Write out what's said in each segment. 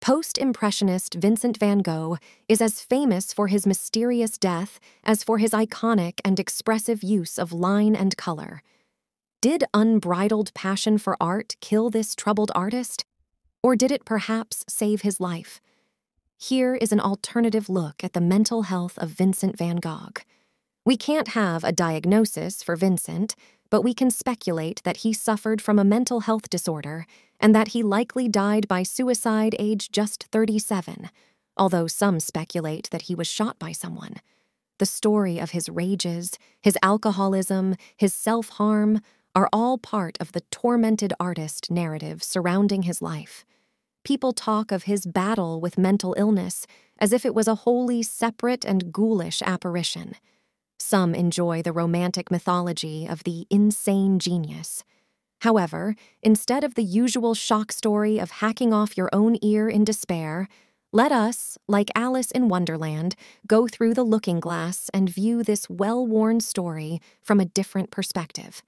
Post-Impressionist Vincent van Gogh is as famous for his mysterious death as for his iconic and expressive use of line and color. Did unbridled passion for art kill this troubled artist, or did it perhaps save his life? Here is an alternative look at the mental health of Vincent van Gogh. We can't have a diagnosis for Vincent, but we can speculate that he suffered from a mental health disorder and that he likely died by suicide age just 37, although some speculate that he was shot by someone. The story of his rages, his alcoholism, his self-harm are all part of the tormented artist narrative surrounding his life. People talk of his battle with mental illness as if it was a wholly separate and ghoulish apparition. Some enjoy the romantic mythology of the insane genius. However, instead of the usual shock story of hacking off your own ear in despair, let us, like Alice in Wonderland, go through the looking glass and view this well-worn story from a different perspective.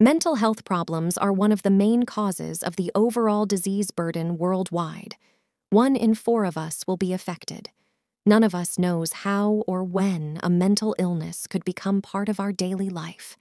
Mental health problems are one of the main causes of the overall disease burden worldwide. 1 in 4 of us will be affected. None of us knows how or when a mental illness could become part of our daily life.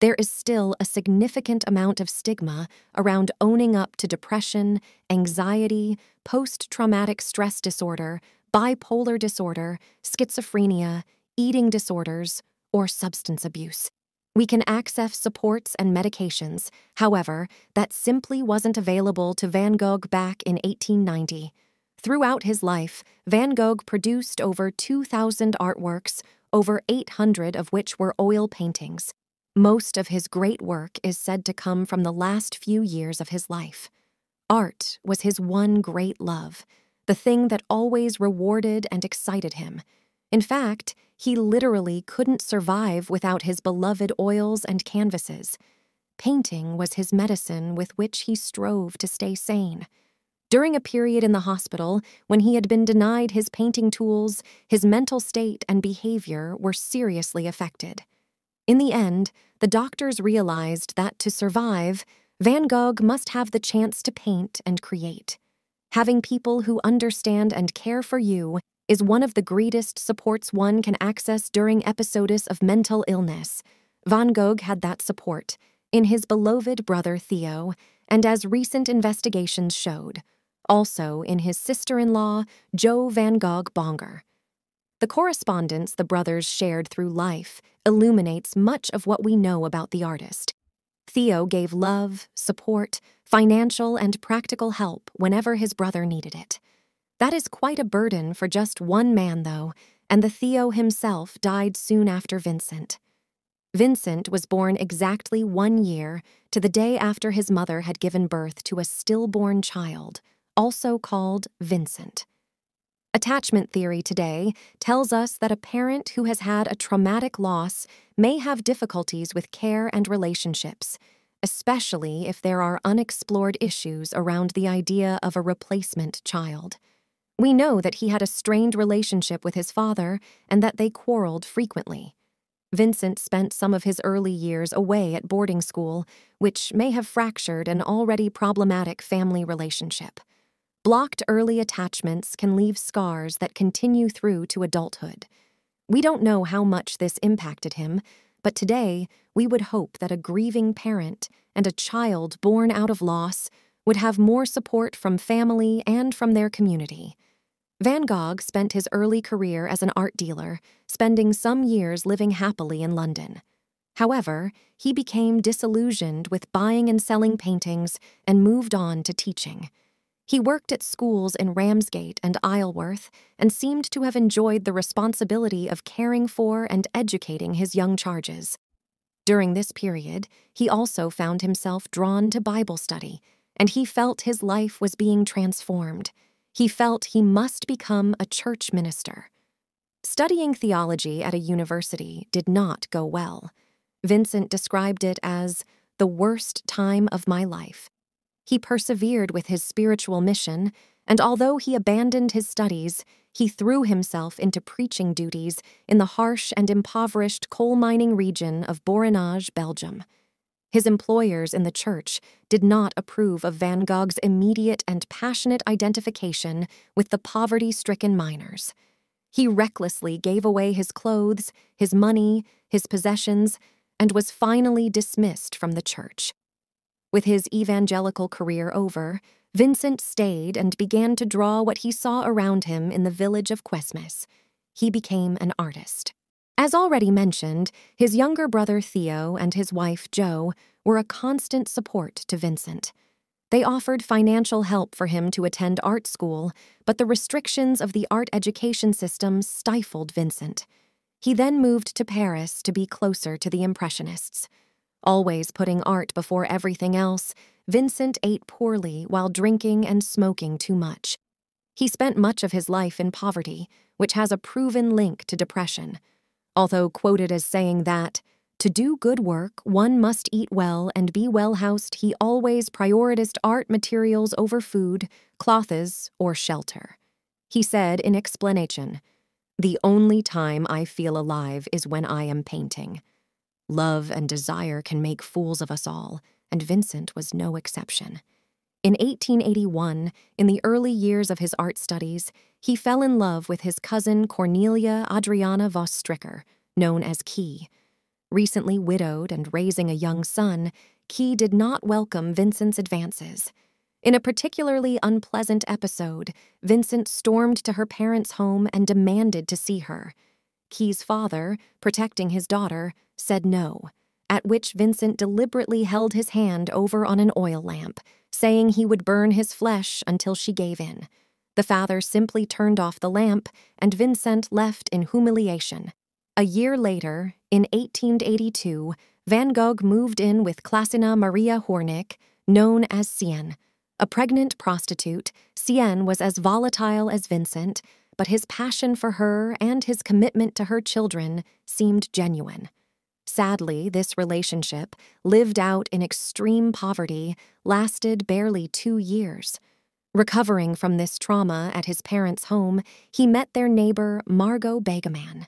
There is still a significant amount of stigma around owning up to depression, anxiety, post-traumatic stress disorder, bipolar disorder, schizophrenia, eating disorders, or substance abuse. We can access supports and medications, however, that simply wasn't available to Van Gogh back in 1890. Throughout his life, Van Gogh produced over 2,000 artworks, over 800 of which were oil paintings. Most of his great work is said to come from the last few years of his life. Art was his one great love, the thing that always rewarded and excited him. In fact, he literally couldn't survive without his beloved oils and canvases. Painting was his medicine with which he strove to stay sane. During a period in the hospital, when he had been denied his painting tools, his mental state and behavior were seriously affected. In the end, the doctors realized that to survive, Van Gogh must have the chance to paint and create. Having people who understand and care for you is one of the greatest supports one can access during episodes of mental illness. Van Gogh had that support in his beloved brother Theo, and as recent investigations showed, also in his sister-in-law, Jo Van Gogh Bonger. The correspondence the brothers shared through life illuminates much of what we know about the artist. Theo gave love, support, financial and practical help whenever his brother needed it. That is quite a burden for just one man, though, and the Theo himself died soon after Vincent. Vincent was born exactly 1 year to the day after his mother had given birth to a stillborn child, also called Vincent. Attachment theory today tells us that a parent who has had a traumatic loss may have difficulties with care and relationships, especially if there are unexplored issues around the idea of a replacement child. We know that he had a strained relationship with his father and that they quarreled frequently. Vincent spent some of his early years away at boarding school, which may have fractured an already problematic family relationship. Blocked early attachments can leave scars that continue through to adulthood. We don't know how much this impacted him, but today we would hope that a grieving parent and a child born out of loss would have more support from family and from their community. Van Gogh spent his early career as an art dealer, spending some years living happily in London. However, he became disillusioned with buying and selling paintings and moved on to teaching. He worked at schools in Ramsgate and Isleworth and seemed to have enjoyed the responsibility of caring for and educating his young charges. During this period, he also found himself drawn to Bible study, and he felt his life was being transformed. He felt he must become a church minister. Studying theology at a university did not go well. Vincent described it as the worst time of my life. He persevered with his spiritual mission, and although he abandoned his studies, he threw himself into preaching duties in the harsh and impoverished coal mining region of Borinage, Belgium. His employers in the church did not approve of Van Gogh's immediate and passionate identification with the poverty-stricken miners. He recklessly gave away his clothes, his money, his possessions, and was finally dismissed from the church. With his evangelical career over, Vincent stayed and began to draw what he saw around him in the village of Quesmas. He became an artist. As already mentioned, his younger brother Theo and his wife Jo were a constant support to Vincent. They offered financial help for him to attend art school, but the restrictions of the art education system stifled Vincent. He then moved to Paris to be closer to the Impressionists. Always putting art before everything else, Vincent ate poorly while drinking and smoking too much. He spent much of his life in poverty, which has a proven link to depression. Although quoted as saying that, "To do good work, one must eat well and be well-housed," he always prioritized art materials over food, clothes, or shelter. He said in explanation, "The only time I feel alive is when I am painting. Love and desire can make fools of us all," and Vincent was no exception. In 1881, in the early years of his art studies, he fell in love with his cousin Cornelia Adriana Voss Stricker, known as Key. Recently widowed and raising a young son, Key did not welcome Vincent's advances. In a particularly unpleasant episode, Vincent stormed to her parents' home and demanded to see her. Key's father, protecting his daughter, said no, at which Vincent deliberately held his hand over on an oil lamp, saying he would burn his flesh until she gave in. The father simply turned off the lamp, and Vincent left in humiliation. A year later, in 1882, Van Gogh moved in with Clasina Maria Hornick, known as Sien. A pregnant prostitute, Sien was as volatile as Vincent, but his passion for her and his commitment to her children seemed genuine. Sadly, this relationship, lived out in extreme poverty, lasted barely 2 years. Recovering from this trauma at his parents' home, he met their neighbor, Margot Begemann.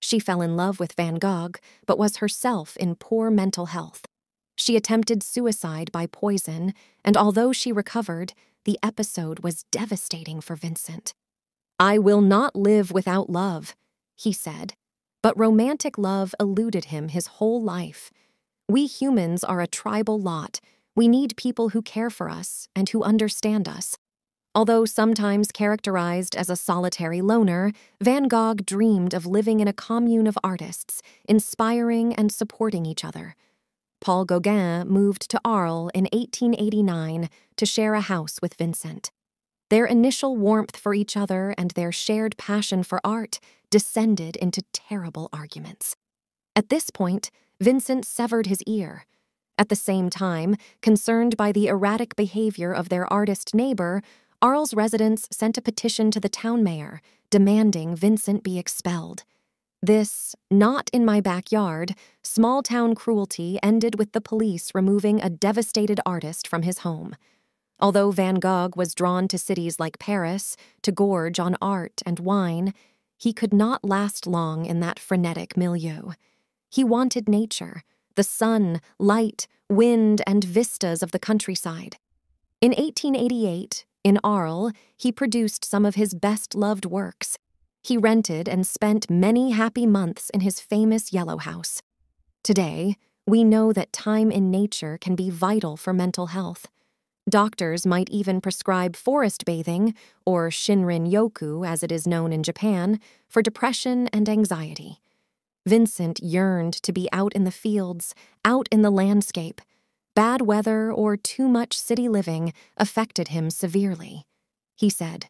She fell in love with Van Gogh, but was herself in poor mental health. She attempted suicide by poison, and although she recovered, the episode was devastating for Vincent. "I will not live without love," he said. But romantic love eluded him his whole life. We humans are a tribal lot. We need people who care for us and who understand us. Although sometimes characterized as a solitary loner, Van Gogh dreamed of living in a commune of artists, inspiring and supporting each other. Paul Gauguin moved to Arles in 1889 to share a house with Vincent. Their initial warmth for each other and their shared passion for art descended into terrible arguments. At this point, Vincent severed his ear. At the same time, concerned by the erratic behavior of their artist neighbor, Arles residents sent a petition to the town mayor, demanding Vincent be expelled. This not-in-my-backyard, small-town cruelty ended with the police removing a devastated artist from his home. Although Van Gogh was drawn to cities like Paris to gorge on art and wine, he could not last long in that frenetic milieu. He wanted nature, the sun, light, wind, and vistas of the countryside. In 1888, in Arles, he produced some of his best-loved works. He rented and spent many happy months in his famous yellow house. Today, we know that time in nature can be vital for mental health. Doctors might even prescribe forest bathing, or shinrin-yoku as it is known in Japan, for depression and anxiety. Vincent yearned to be out in the fields, out in the landscape. Bad weather or too much city living affected him severely. He said,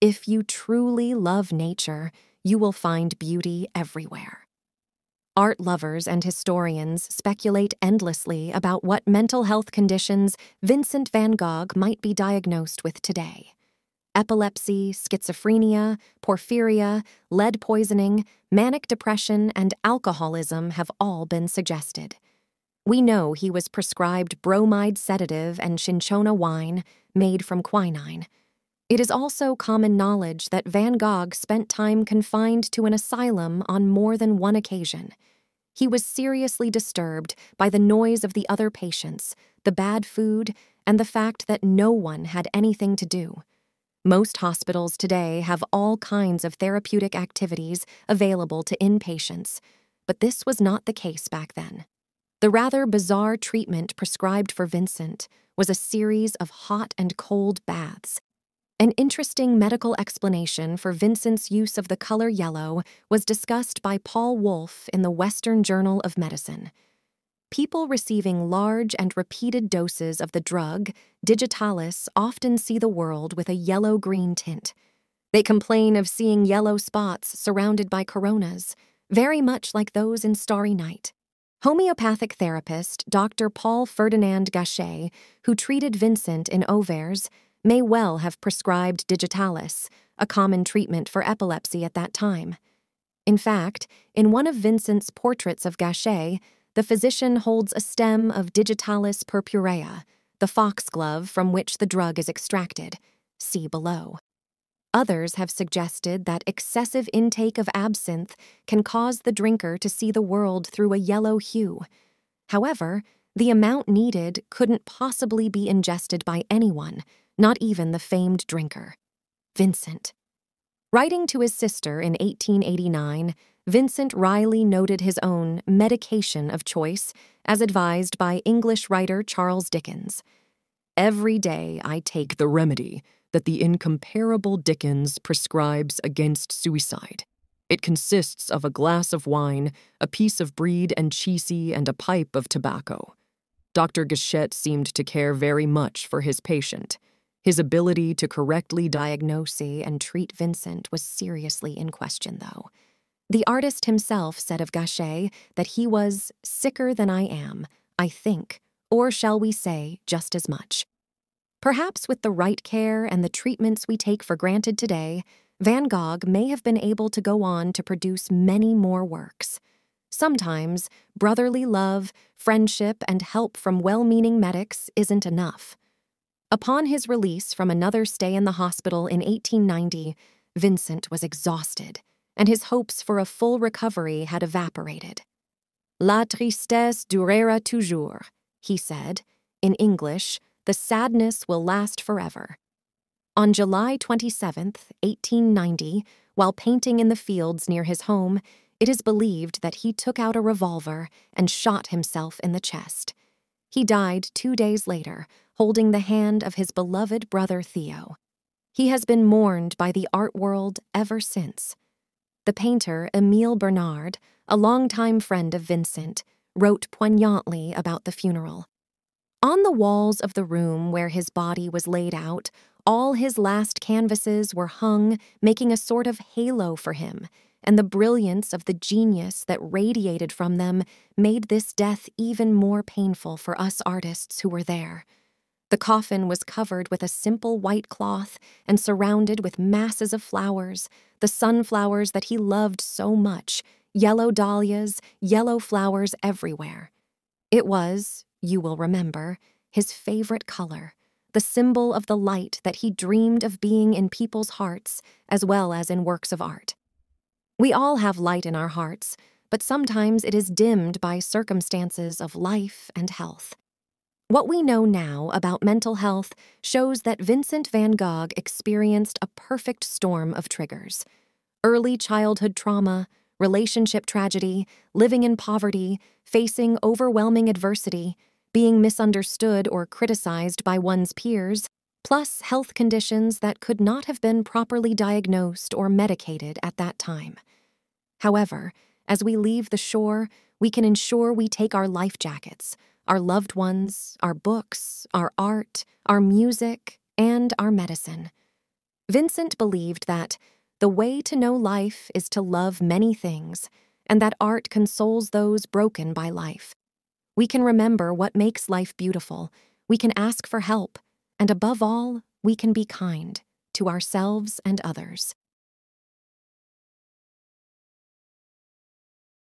"If you truly love nature, you will find beauty everywhere." Art lovers and historians speculate endlessly about what mental health conditions Vincent van Gogh might be diagnosed with today. Epilepsy, schizophrenia, porphyria, lead poisoning, manic depression, and alcoholism have all been suggested. We know he was prescribed bromide sedative and cinchona wine made from quinine. It is also common knowledge that Van Gogh spent time confined to an asylum on more than one occasion. he was seriously disturbed by the noise of the other patients, the bad food, and the fact that no one had anything to do. Most hospitals today have all kinds of therapeutic activities available to inpatients, but this was not the case back then. The rather bizarre treatment prescribed for Vincent was a series of hot and cold baths. An interesting medical explanation for Vincent's use of the color yellow was discussed by Paul Wolf in the Western Journal of Medicine. People receiving large and repeated doses of the drug, digitalis, often see the world with a yellow-green tint. They complain of seeing yellow spots surrounded by coronas, very much like those in Starry Night. Homeopathic therapist Dr. Paul Ferdinand Gachet, who treated Vincent in Auvers, may well have prescribed digitalis, a common treatment for epilepsy at that time. In fact, in one of Vincent's portraits of Gachet, the physician holds a stem of digitalis purpurea, the foxglove from which the drug is extracted. See below. Others have suggested that excessive intake of absinthe can cause the drinker to see the world through a yellow hue. However, the amount needed couldn't possibly be ingested by anyone, not even the famed drinker, Vincent. Writing to his sister in 1889, Vincent Riley noted his own medication of choice as advised by English writer Charles Dickens. "Every day I take the remedy that the incomparable Dickens prescribes against suicide. It consists of a glass of wine, a piece of bread and cheese, and a pipe of tobacco." Dr. Gachet seemed to care very much for his patient. His ability to correctly diagnose and treat Vincent was seriously in question, though. The artist himself said of Gachet that he was sicker than I am, I think, or shall we say, just as much. Perhaps with the right care and the treatments we take for granted today, Van Gogh may have been able to go on to produce many more works. Sometimes, brotherly love, friendship, and help from well-meaning medics isn't enough. Upon his release from another stay in the hospital in 1890, Vincent was exhausted, and his hopes for a full recovery had evaporated. "La tristesse durera toujours," he said. In English, "the sadness will last forever." On July 27, 1890, while painting in the fields near his home, it is believed that he took out a revolver and shot himself in the chest. He died 2 days later, holding the hand of his beloved brother Theo. He has been mourned by the art world ever since. The painter Emile Bernard, a longtime friend of Vincent, wrote poignantly about the funeral. On the walls of the room where his body was laid out, all his last canvases were hung, making a sort of halo for him, and the brilliance of the genius that radiated from them made this death even more painful for us artists who were there. The coffin was covered with a simple white cloth and surrounded with masses of flowers, the sunflowers that he loved so much, yellow dahlias, yellow flowers everywhere. It was, you will remember, his favorite color, the symbol of the light that he dreamed of being in people's hearts as well as in works of art. We all have light in our hearts, but sometimes it is dimmed by circumstances of life and health. What we know now about mental health shows that Vincent van Gogh experienced a perfect storm of triggers. Early childhood trauma, relationship tragedy, living in poverty, facing overwhelming adversity, being misunderstood or criticized by one's peers, plus health conditions that could not have been properly diagnosed or medicated at that time. However, as we leave the shore, we can ensure we take our life jackets, our loved ones, our books, our art, our music, and our medicine. Vincent believed that the way to know life is to love many things, and that art consoles those broken by life. We can remember what makes life beautiful, we can ask for help, and above all, we can be kind to ourselves and others.